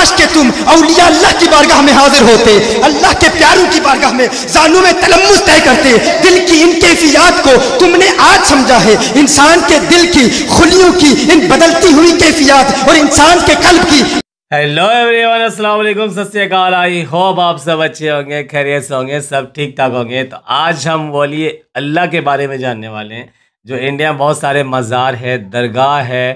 काश के तुम औलिया अल्लाह की बारगाह में हाजिर होते, अल्लाह के प्यारों की बारगाह में जानों में तलम्मुस तय करते। दिल की इन कैफियत को तुमने आज समझा है, इंसान के दिल की खुलियों की इन बदलती हुई कैफियत और इंसान के कल्ब की। हेलो एवरीवन, अस्सलाम वालेकुम, सत श्री अकाल। आई होप आप सब अच्छे होंगे, खैरियत से होंगे, सब ठीक ठाक होंगे। तो आज हम औलिया अल्लाह के बारे में जानने वाले हैं, जो इंडिया में बहुत सारे मज़ार है, दरगाह है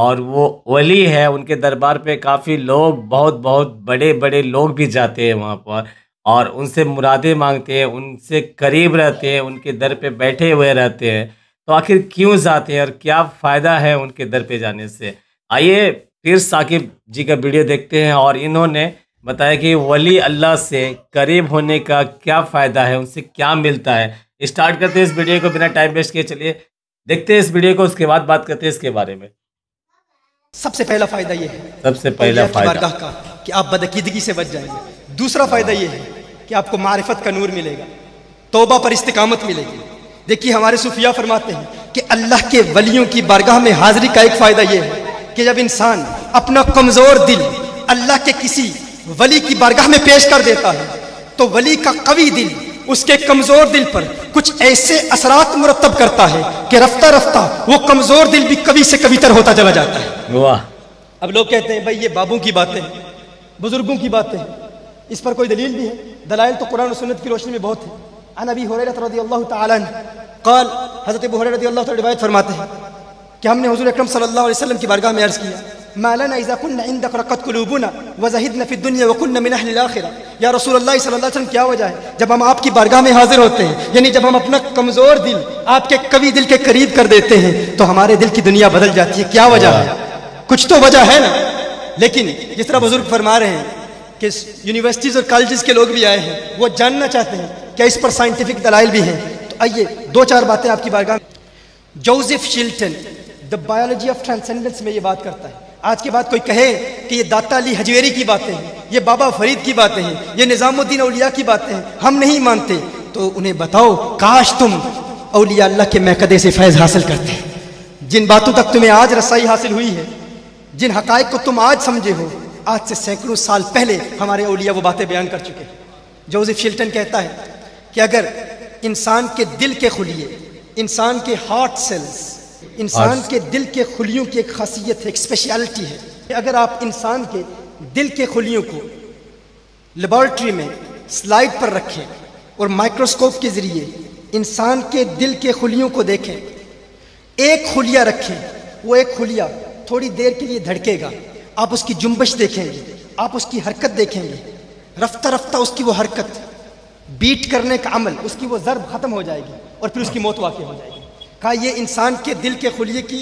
और वो वली है, उनके दरबार पे काफ़ी लोग, बहुत बड़े बड़े लोग भी जाते हैं वहाँ पर और उनसे मुरादें मांगते हैं, उनसे करीब रहते हैं, उनके दर पे बैठे हुए रहते हैं। तो आखिर क्यों जाते हैं और क्या फ़ायदा है उनके दर पे जाने से? आइए पीर साकिब जी का वीडियो देखते हैं और इन्होंने बताया कि वली अल्लाह से करीब होने का क्या फ़ायदा है, उनसे क्या मिलता है। स्टार्ट करते हैं इस वीडियो को बिना टाइम वेस्ट किए। चलिए देखते हैं इस वीडियो को, उसके बाद बात करते हैं इसके बारे में। सबसे पहला फायदा ये है, सबसे पहला फायदा का कि आप बदअकीदगी से बच जाएंगे। दूसरा फायदा ये है कि आपको मारिफत का नूर मिलेगा, तौबा पर इस्तिकामत मिलेगी। देखिए हमारे सूफिया फरमाते हैं कि अल्लाह के वलियों की बारगाह में हाजिरी का एक फायदा ये है कि जब इंसान अपना कमजोर दिल अल्लाह के किसी वली की बारगाह में पेश कर देता है तो वली का कवी दिल उसके कमजोर दिल पर कुछ ऐसे असरात मुरतब करता है कि रफ्ता रफ्ता वो कमजोर दिल भी कवि से कवितर होता चला जाता है। वाह! अब लोग कहते हैं भाई ये बाबू की बातें, बुजुर्गों की बातें, इस पर कोई दलील भी है? दलाइल तो कुरान और सुन्नत की रोशनी में बहुत है। अन अबी हुरैरह रदियल्लाहु ताला अन्हु क़ाल, हज़रत अबू हुरैरह रदियल्लाहु ताला रिवायत फरमाते हैं कि हमने हुज़ूर अकरम सल्लल्लाहु अलैहि वसल्लम की बारगाह में अर्ज़ किया, मा लना इज़ा कुन्ना इंदक रक़त कुलूबुना व ज़हिदना फ़ी दुनिया व कुन्ना मिन अहलिल आखिरा। या रसूलल्लाह सल्लल्लाहु अलैहि वसल्लम, क्या वजह है जब हम आपकी बारगाह में हाजिर होते हैं, यानी जब हम अपना कमज़ोर दिल आपके कवि दिल के करीब कर देते हैं तो हमारे दिल की दुनिया बदल जाती है? क्या वजह है? कुछ तो वजह है ना। लेकिन जिस तरह बुजुर्ग फरमा रहे हैं कि यूनिवर्सिटीज़ और कॉलेजेस के लोग भी आए हैं, वो जानना चाहते हैं क्या इस पर साइंटिफिक दलाइल भी हैं। तो आइए दो चार बातें आपकी बारगाह में। Joseph Shilton the biology of transcendence में ये बात करता है। आज के बाद कोई कहे कि ये दाता अली हजवेरी की बातें हैं, ये बाबा फरीद की बातें हैं, ये निज़ामुद्दीन औलिया की बातें हैं, हम नहीं मानते, तो उन्हें बताओ काश तुम औलिया अल्लाह के महकदे से फैज़ हासिल करते। जिन बातों तक तुम्हें आज रसाई हासिल हुई है, जिन हक़ाइक़ को तुम आज समझे हो, आज से सैकड़ों साल पहले हमारे औलिया वो बातें बयान कर चुके हैं। जोसेफ शिल्टन कहता है कि अगर इंसान के दिल के खुलिए, इंसान के हार्ट सेल्स, इंसान के दिल के खुलियों की एक खासियत है, एक स्पेशलिटी है। अगर आप इंसान के दिल के खुलियों को लेबॉरेटरी में स्लाइड पर रखें और माइक्रोस्कोप के ज़रिए इंसान के दिल के खुलियों को देखें, एक खुलिया रखें, वो एक खुलिया थोड़ी देर के लिए धड़केगा, आप उसकी जुम्बश देखेंगे, आप उसकी हरकत देखेंगे, रफ्ता रफ्ता उसकी वो हरकत, बीट करने का अमल, उसकी वो ज़र्ब ख़त्म हो जाएगी और फिर उसकी मौत वाक़ई हो जाएगी। कहा ये इंसान के दिल के खुलिये की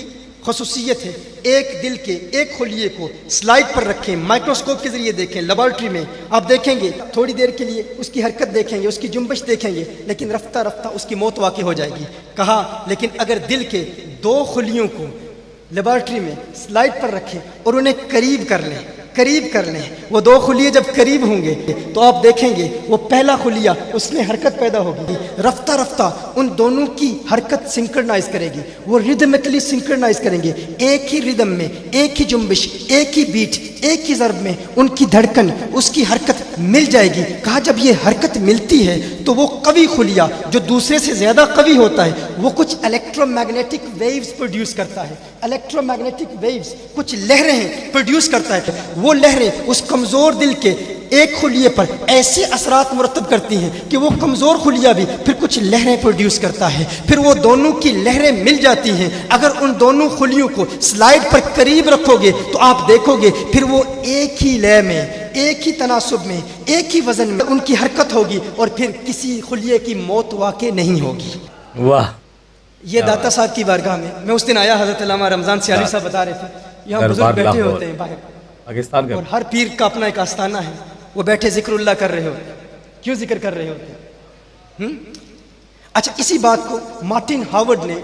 खसूसियत है। एक दिल के एक खुलिये को स्लाइड पर रखें, माइक्रोस्कोप के जरिए देखें, लेबॉरेटरी में आप देखेंगे, थोड़ी देर के लिए उसकी हरकत देखेंगे, उसकी जुम्बश देखेंगे, लेकिन रफ्ता रफ्ता उसकी मौत वाक़ई हो जाएगी। कहा लेकिन अगर दिल के दो खुलियों को लेबॉरेटरी में स्लाइड पर रखें और उन्हें करीब कर लें, करीब कर लें, वो दो खुलिये जब करीब होंगे तो आप देखेंगे वो पहला खुलिया उसमें हरकत पैदा होगी, रफ्ता रफ्ता उन दोनों की हरकत सिंक्रनाइज करेगी, वो रिदमिकली सिंक्रनाइज करेंगे, एक ही रिदम में, एक ही जुम्बिश, एक ही बीट, एक ही ज़र्ब में उनकी धड़कन, उसकी हरकत मिल जाएगी। कहा जब ये हरकत मिलती है तो वो कवि खुलिया जो दूसरे से ज़्यादा कवि होता है वो कुछ इलेक्ट्रोमैग्नेटिक वेव्स प्रोड्यूस करता है, इलेक्ट्रोमैग्नेटिक वेव्स, कुछ लहरें प्रोड्यूस करता है। वो लहरें उस कमज़ोर दिल के एक खुलिये पर ऐसे असरात मुरतब करती हैं कि वो कमज़ोर खुलिया भी फिर कुछ लहरें प्रोड्यूस करता है, फिर वो दोनों की लहरें मिल जाती हैं। अगर उन दोनों खुलियों को स्लाइड पर करीब रखोगे तो आप देखोगे फिर वो एक ही लय में, एक ही तनासुब में, एक ही वज़न में उनकी हरकत होगी और फिर किसी खुलिये की मौत वाक़ई नहीं होगी। वाह! ये दाता साहब की बारगाह में मैं उस दिन आया, हज़रत अल्लामा रमज़ान सियाली साहब बता रहे थे, यहाँ बुजुर्ग बैठे होते हैं बाहर पाकिस्तान और हर पीर का अपना एक आस्थाना है, वो बैठे जिक्रुल्लाह कर रहे होते हैं। क्यों जिक्र कर रहे होते हैं? अच्छा, इसी बात को मार्टिन हार्वर्ड ने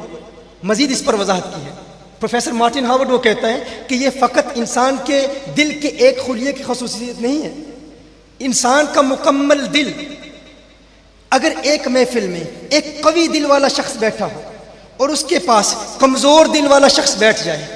मजीद इस पर वजाहत की है। प्रोफेसर मार्टिन हार्वर्ड वो कहता है कि ये फ़कत इंसान के दिल के एक खुलिये की खसूसियत नहीं है, इंसान का मुकम्मल दिल। अगर एक महफिल में एक कवि दिल वाला शख्स बैठा हो और उसके पास कमज़ोर दिल वाला शख्स बैठ जाए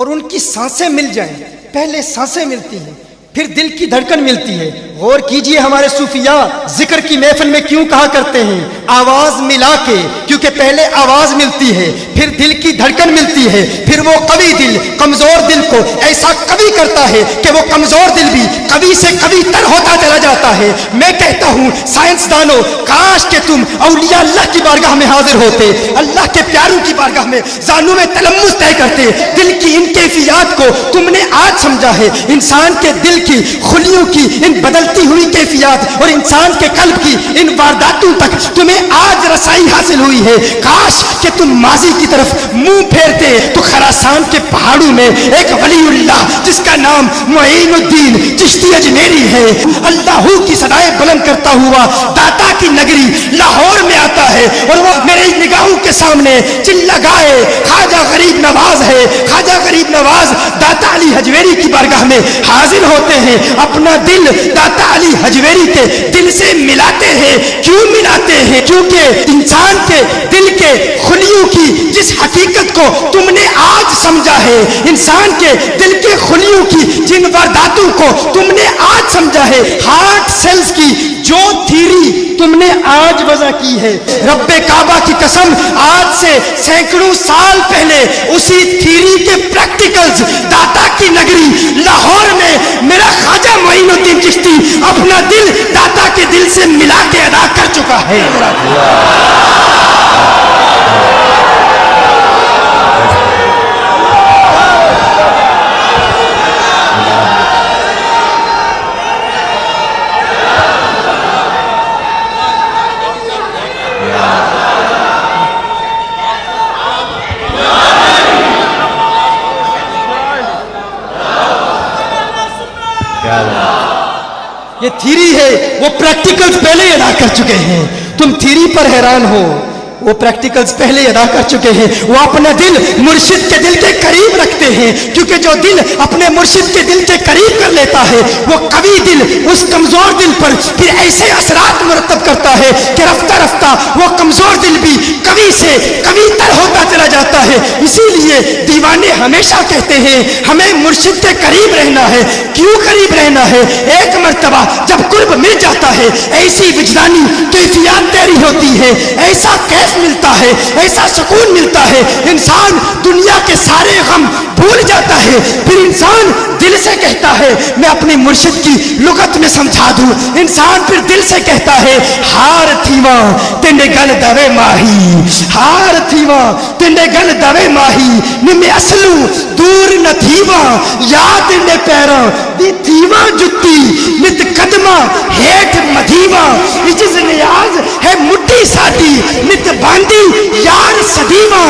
और उनकी सांसें मिल जाएं, पहले सांसें मिलती हैं फिर दिल की धड़कन मिलती है। गौर कीजिए हमारे सूफिया जिक्र की महफिल में क्यों कहा करते हैं आवाज़ मिला के, क्योंकि पहले आवाज़ मिलती है फिर दिल की धड़कन मिलती है, फिर वो कवि दिल कमज़ोर दिल को ऐसा कवि करता है कि वो कमज़ोर दिल भी कवि से कवि तर होता चला जाता है। मैं कहता हूँ साइंसदानों, काश के तुम औलिया अल्लाह की बारगाह में हाजिर होते, अल्लाह के प्यारों की बारगाह में जानू में तलम्मुस तय करते। दिल की इन कैफियत को तुमने आज समझा है, इंसान के दिल की खुलियों की इन बदलती हुई कैफियत और इंसान के कल्ब की इन वारदातों तक तुम्हें आज रसाई हासिल हुई है। काश कि तुम माजी की तरफ मुंह फेरते तो खरासान के पहाड़ों में एक वलीउल्लाह जिसका नाम मोइनुद्दीन चिश्ती अजमेरी है, अल्लाहू की सदाएं बुलंद करता हुआ दाता की नगरी लाहौर में आता है और वो मेरे निगाहों के सामने चिल्ला गाए ख्वाजा गरीब नवाज है। ख्वाजा गरीब नवाज दाता अली हजवेरी की बारगाह में हाजिर होते हैं, अपना दिल दाता अली हजवेरी के दिल से मिलाते हैं। क्यों मिलाते हैं? क्योंकि इंसान के दिल के खुलियों की जिस हकीकत को तुमने आज समझा है, इंसान के दिल के खुलियों की जिन वारदातों को तुमने आज समझा है, हार्ट सेल्स की जो थीरी तुमने आज वजह की है, रब्बे काबा की कसम आज से सैकड़ों साल पहले उसी थीरी के प्रैक्टिकल्स दाता की नगरी लाहौर में मेरा ख्वाजा मोइनुद्दीन चिश्ती अपना दिल दाता के दिल से मिला के अदा कर चुका है। ये थ्योरी है, वो प्रैक्टिकल्स पहले ही अदा कर चुके हैं। तुम थ्योरी पर हैरान हो, वो प्रैक्टिकल्स पहले ही अदा कर चुके हैं। वो अपना दिल मुर्शिद के दिल के करीब रखते हैं, क्योंकि जो दिल अपने मुर्शिद के दिल के करीब कर लेता है वो कवि दिल उस कमज़ोर दिल पर फिर ऐसे असरात मुरतब करता है कि रफ्ता रफ्ता वो कमज़ोर दिल भी कवि से कवि तर होता चला जाता है। इसीलिए दीवाने हमेशा कहते हैं हमें मुर्शिद के करीब रहना है। क्यों करीब रहना है? एक मरतबा जब कुर्ब मिल जाता है ऐसी विजदानी कैफियत तेरी होती है, ऐसा कैफ मिलता है, ऐसा सुकून मिलता है, इंसान दुनिया के सारे गम भूल जाता है। फिर इंसान दिल से कहता है, मैं अपने मुर्शिद की लुगत में समझा दूं, इंसान फिर दिल से कहता है हार थीवा तेने गल दवे माही, हार थीवा तेने गल दवे माही, निमे असलू दूर न थीवा या तेने पैरा दी थीवा जुत्ती नित कदमा हेठ मधीवा इजिज नियाज है मुट्ठी सादी नित बांधी यार सदीवा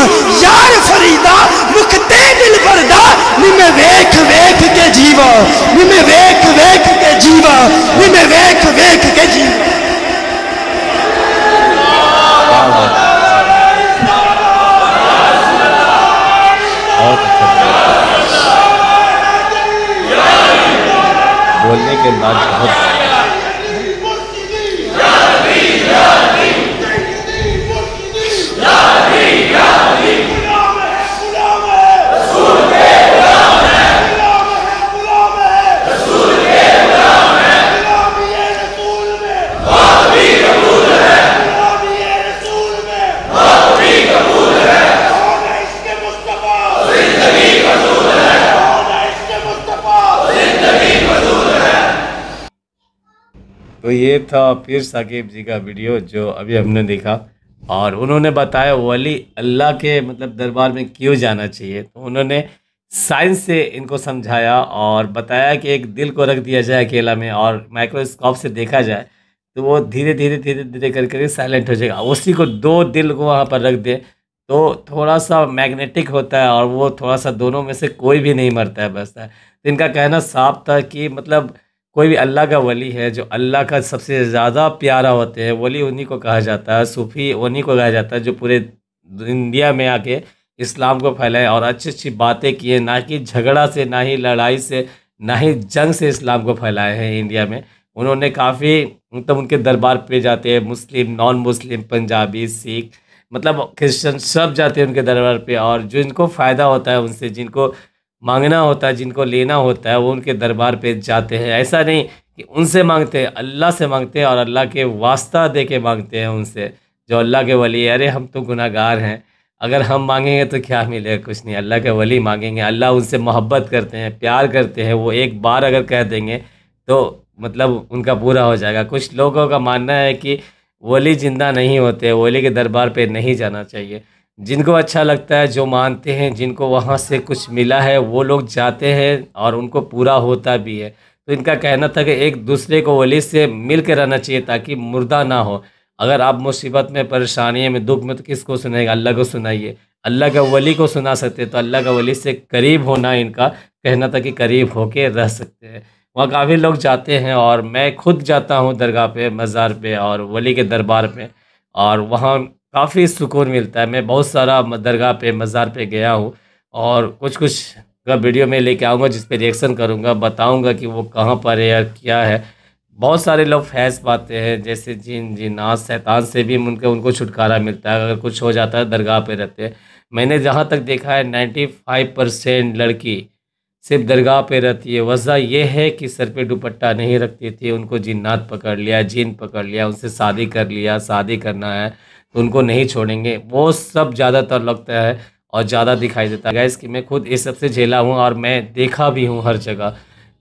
यार फरीदा मुखते दिल बरदा निमे वेख वेख के जीवा, निमे वेख वेख के जीवा, निमे वेख वेख के जीवा। बोलने के बाद बहुत तो ये था पीर साकिब जी का वीडियो जो अभी हमने देखा, और उन्होंने बताया वली अल्लाह के मतलब दरबार में क्यों जाना चाहिए। तो उन्होंने साइंस से इनको समझाया और बताया कि एक दिल को रख दिया जाए अकेला में और माइक्रोस्कोप से देखा जाए तो वो धीरे धीरे धीरे धीरे कर करके साइलेंट हो जाएगा। उसी को दो दिल को वहाँ पर रख दे तो थोड़ा सा मैग्नेटिक होता है और वो थोड़ा सा दोनों में से कोई भी नहीं मरता है, बसता है। तो इनका कहना साफ था कि मतलब कोई भी अल्लाह का वली है जो अल्लाह का सबसे ज़्यादा प्यारा होते हैं, वली उन्हीं को कहा जाता है, सूफ़ी उन्हीं को कहा जाता है जो पूरे इंडिया में आके इस्लाम को फैलाए और अच्छी अच्छी बातें किए, ना कि झगड़ा से, ना ही लड़ाई से, ना ही जंग से इस्लाम को फैलाए हैं इंडिया में। उन्होंने काफ़ी मतलब उनके दरबार पे जाते हैं मुस्लिम, नॉन मुस्लिम, पंजाबी, सिख, मतलब क्रिश्चन, सब जाते हैं उनके दरबार पर। और जो इनको फ़ायदा होता है उनसे, जिनको मांगना होता है, जिनको लेना होता है वो उनके दरबार पे जाते हैं। ऐसा नहीं कि उनसे मांगते हैं, अल्लाह से मांगते हैं और अल्लाह के वास्ता दे के मांगते हैं उनसे, जो अल्लाह के वली। अरे हम तो गुनाहगार हैं, अगर हम मांगेंगे तो क्या मिलेगा? कुछ नहीं। अल्लाह के वली मांगेंगे, अल्लाह उनसे मोहब्बत करते हैं, प्यार करते हैं। वो एक बार अगर कह देंगे तो मतलब उनका पूरा हो जाएगा। कुछ लोगों का मानना है कि वली जिंदा नहीं होते, वली के दरबार पे नहीं जाना चाहिए। जिनको अच्छा लगता है, जो मानते हैं, जिनको वहाँ से कुछ मिला है, वो लोग जाते हैं और उनको पूरा होता भी है। तो इनका कहना था कि एक दूसरे को वली से मिल के रहना चाहिए ताकि मुर्दा ना हो। अगर आप मुसीबत में, परेशानी में, दुख में तो किसको सुनेगा? अल्लाह को सुनाइए, अल्लाह का वली को सुना सकते। तो अल्लाह का वली से करीब होना, इनका कहना था कि करीब होके रह सकते हैं। वहाँ काफ़ी लोग जाते हैं और मैं खुद जाता हूँ दरगाह पे, मज़ार पे और वली के दरबार पे, और वहाँ काफ़ी सुकून मिलता है। मैं बहुत सारा दरगाह पे, मज़ार पे गया हूँ और कुछ कुछ का वीडियो में लेके आऊँगा जिस पे रिएक्शन करूँगा, बताऊँगा कि वो कहाँ पर है और क्या है। बहुत सारे लोग फैज़ पाते हैं, जैसे जिन, जिन्नात, शैतान से भी उनको छुटकारा मिलता है। अगर कुछ हो जाता है दरगाह पे रहते हैं। मैंने जहाँ तक देखा है 95% लड़की सिर्फ दरगाह पे रहती है। वजह यह है कि सर पे दुपट्टा नहीं रखती थी, उनको जिन्नात पकड़ लिया, जिन पकड़ लिया, उनसे शादी कर लिया, शादी करना है तो उनको नहीं छोड़ेंगे। वो सब ज़्यादातर लगता है और ज़्यादा दिखाई देता है। गाइस कि मैं खुद इस सबसे झेला हूँ और मैं देखा भी हूँ हर जगह।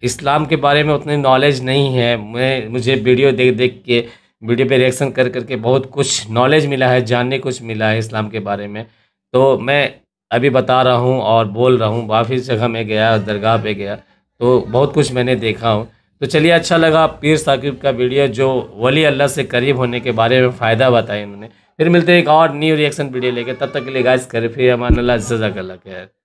इस्लाम के बारे में उतनी नॉलेज नहीं है, मुझे वीडियो देख देख के, वीडियो पे रिएक्शन कर करके बहुत कुछ नॉलेज मिला है, जानने कुछ मिला है इस्लाम के बारे में। तो मैं अभी बता रहा हूँ और बोल रहा हूँ। काफ़ी जगह मैं गया, दरगाह पे गया, तो बहुत कुछ मैंने देखा हूँ। तो चलिए, अच्छा लगा पीर साकिब का वीडियो, जो वली अल्लाह से करीब होने के बारे में फ़ायदा बताया इन्होंने। फिर मिलते हैं एक और न्यू रिएक्शन वीडियो लेकर। तब तक के लिए गाइस, करीब फिर अमान अल्लाह, जज़ाकल्लाह खैर।